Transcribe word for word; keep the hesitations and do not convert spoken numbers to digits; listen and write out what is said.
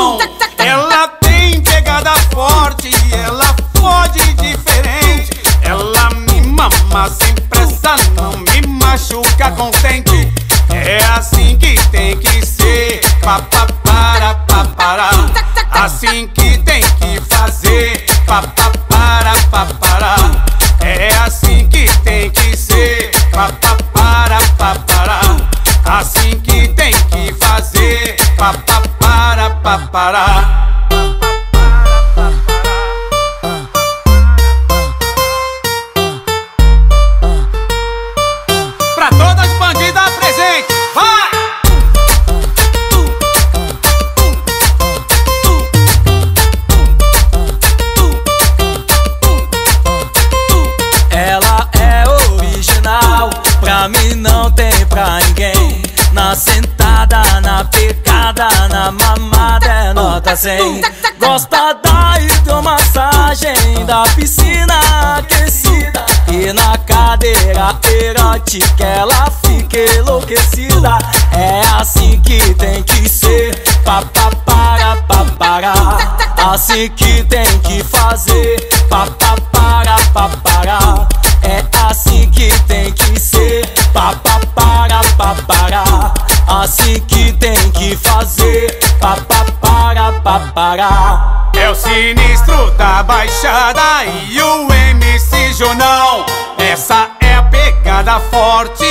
Jonão. Ela tem pegada forte, ela fode diferente. Ela me mama sem pressa, não me machuca contente. É assim que tem que ser, papapara, papará. Assim que tem que fazer, papapara, papará. É assim que tem que ser, papapara, papará. Assim que tem que fazer, papapara, papará. Pra mim não tem pra ninguém. Na sentada, na pegada, na mamada é nota cem. Gosta da hidromassagem, da piscina aquecida e na cadeira erótica ela fica enlouquecida. É assim que tem que ser, papapara, papará. Assim que tem que fazer, papapara, papará. É assim que tem que ser, papapara, papará. Assim que tem que fazer, papapara, papará. É o sinistro da Baixada e o M C Jonão. Essa é a pegada forte,